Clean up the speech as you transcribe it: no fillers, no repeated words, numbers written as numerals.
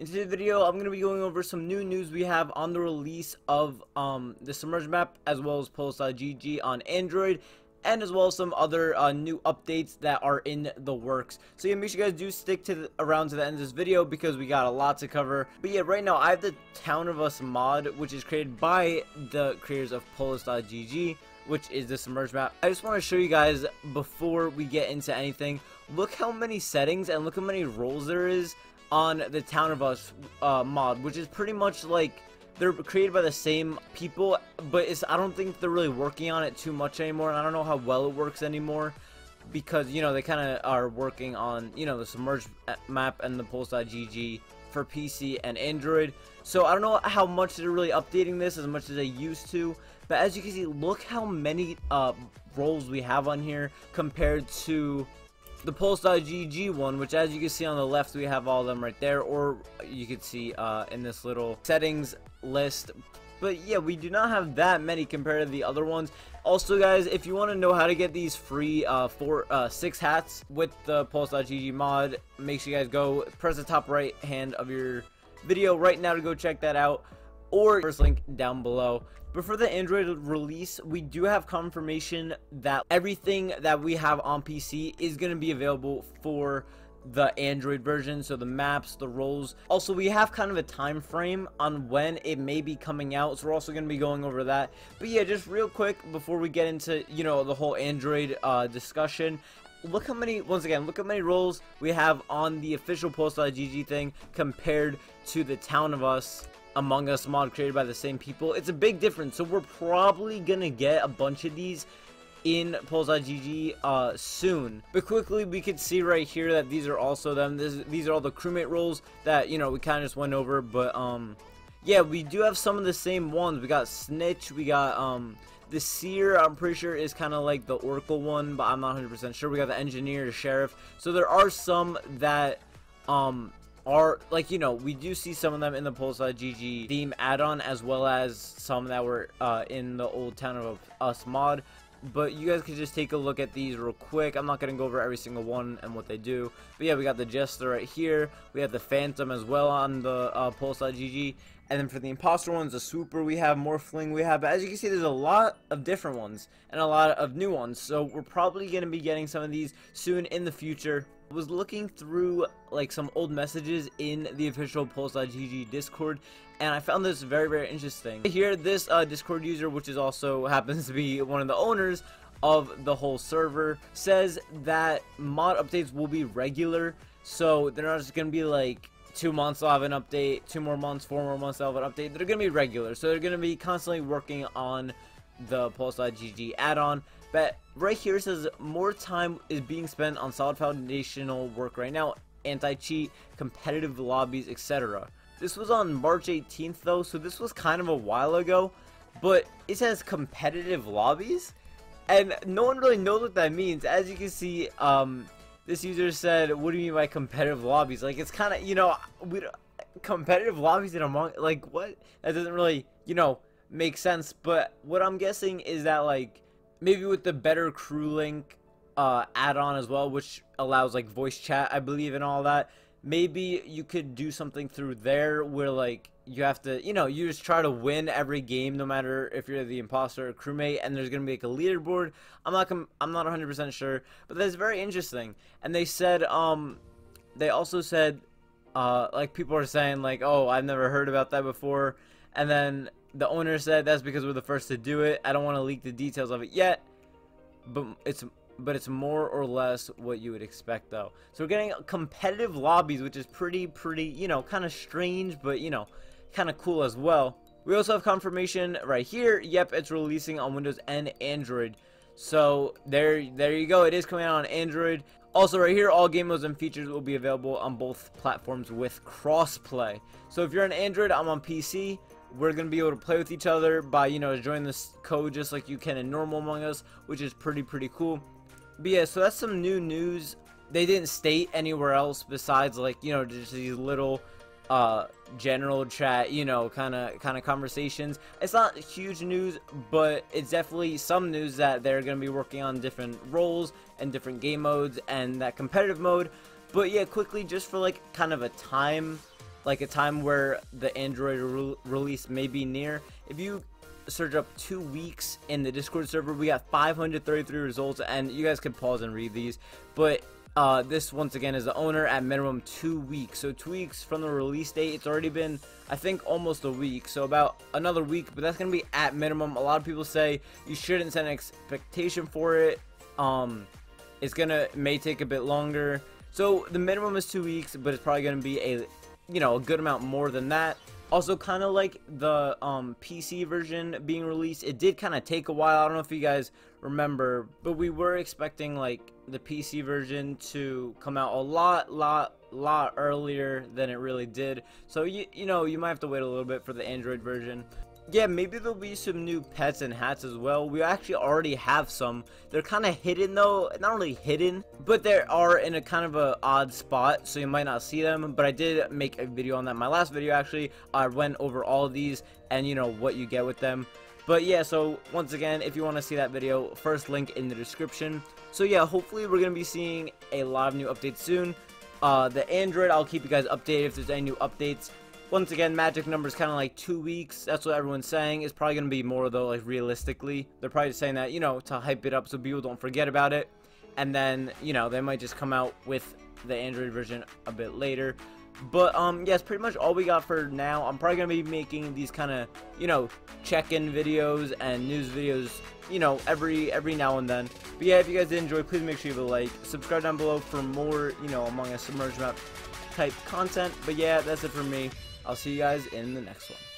In today's video, I'm going to be going over some new news we have on the release of the Submerged map, as well as Polus.gg on Android, and as well as some other new updates that are in the works. So yeah, make sure you guys do stick around to the end of this video because we got a lot to cover. But yeah, right now I have the Town of Us mod, which is created by the creators of Polus.gg, which is the Submerged map. I just want to show you guys before we get into anything, look how many settings and look how many roles there is on the Town of Us mod, which is pretty much like they're created by the same people, but I don't think they're really working on it too much anymore, and I don't know how well it works anymore because, you know, they kind of are working on, you know, the Submerged map and the Polus.gg for PC and Android. So I don't know how much they're really updating this as much as they used to, but as you can see, look how many roles we have on here compared to the Polus.gg one, which as you can see on the left, we have all of them right there, or you could see in this little settings list. But yeah, we do not have that many compared to the other ones. Also guys, if you want to know how to get these free six hats with the Polus.gg mod, make sure you guys go press the top right hand of your video right now to go check that out, or first link down below. But for the Android release, we do have confirmation that everything that we have on PC is going to be available for the Android version, so the maps, the roles. Also, we have kind of a time frame on when it may be coming out, so we're also going to be going over that. But yeah, just real quick before we get into, you know, the whole Android discussion, look how many, once again, look how many roles we have on the official Polus.gg thing compared to the Town of Us Among Us mod created by the same people. It's a big difference, so we're probably gonna get a bunch of these in Polus.gg soon. But quickly, we could see right here that these are also them. These are all the crewmate roles that, you know, we kind of just went over, but yeah, we do have some of the same ones. We got Snitch, we got the Seer, I'm pretty sure is kind of like the Oracle one, but I'm not 100% sure. We got the Engineer, the Sheriff, so there are some that are, like, you know, we do see some of them in the Polus.gg theme add-on, as well as some that were in the old Town of Us mod. But you guys could just take a look at these real quick. I'm not going to go over every single one and what they do, but yeah, we got the Jester right here, we have the Phantom as well on the Polus.gg, and then for the imposter ones, the Swooper, we have Morphling, we have, but as you can see, there's a lot of different ones and a lot of new ones, so we're probably going to be getting some of these soon in the future. I was looking through like some old messages in the official Polus.gg Discord, and I found this very, very interesting. Here, this Discord user, which is also happens to be one of the owners of the whole server, says that mod updates will be regular, so they're not just gonna be like 2 months they'll have an update, 2 more months, 4 more months they'll have an update. They're gonna be regular, so they're gonna be constantly working on the Polus.gg add-on. But right here it says more time is being spent on solid foundational work right now, anti-cheat, competitive lobbies, etc. This was on March 18th though, so this was kind of a while ago, but it says competitive lobbies, and no one really knows what that means. As you can see, this user said, what do you mean by competitive lobbies? Like, it's kind of, you know, we don't, competitive lobbies in Among, like, what? That doesn't really, you know, make sense. But what I'm guessing is that, like, maybe with the better crew link add-on as well, which allows like voice chat, I believe, and all that, maybe you could do something through there where, like, you have to, you know, you just try to win every game, no matter if you're the imposter or crewmate, and there's gonna be like a leaderboard. I'm not 100% sure, but that's very interesting. And they said, they also said, like, people are saying like, oh, I've never heard about that before, and then the owner said that's because we're the first to do it. I don't want to leak the details of it yet, but it's more or less what you would expect though. So we're getting competitive lobbies, which is pretty, you know, kind of strange, but, you know, kind of cool as well. We also have confirmation right here. Yep, it's releasing on Windows and Android. So there you go. It is coming out on Android. Also right here, all game modes and features will be available on both platforms with crossplay. So if you're on Android, I'm on PC. We're going to be able to play with each other by, you know, joining this code just like you can in normal Among Us, which is pretty cool. But yeah, so that's some new news. They didn't state anywhere else besides, like, you know, just these little general chat, you know, kind of conversations. It's not huge news, but it's definitely some news that they're going to be working on different roles and different game modes and that competitive mode. But yeah, quickly, just for like kind of a time like a time where the Android release may be near. If you search up 2 weeks in the Discord server, we got 533 results, and you guys can pause and read these, but this once again is the owner at minimum 2 weeks. So 2 weeks from the release date. It's already been, I think, almost a week, so about another week, but that's gonna be at minimum. A lot of people say you shouldn't set an expectation for it. It's gonna may take a bit longer, so the minimum is 2 weeks, but it's probably gonna be a, you know, a good amount more than that. Also, kind of like the PC version being released, it did kind of take a while. I don't know if you guys remember, but we were expecting like the PC version to come out a lot earlier than it really did. So you know, you might have to wait a little bit for the Android version. Yeah, maybe there'll be some new pets and hats as well. We actually already have some. They're kind of hidden though, not really hidden, but they are in a kind of a odd spot, so you might not see them. But I did make a video on that. My last video actually, I went over all of these and you know what you get with them. But yeah, so once again, if you want to see that video, first link in the description. So yeah, hopefully we're gonna be seeing a lot of new updates soon. The Android, I'll keep you guys updated if there's any new updates. Once again, magic number is kind of like 2 weeks. That's what everyone's saying. It's probably going to be more, though, like, realistically. They're probably just saying that, you know, to hype it up so people don't forget about it. And then, you know, they might just come out with the Android version a bit later. But, yeah, it's pretty much all we got for now. I'm probably going to be making these kind of, you know, check-in videos and news videos, you know, every now and then. But, yeah, if you guys did enjoy, please make sure you leave a like. Subscribe down below for more, you know, Among Us Submerged map type content. But, yeah, that's it for me. I'll see you guys in the next one.